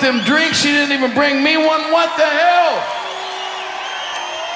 them drinks. She didn't even bring me one. What the hell?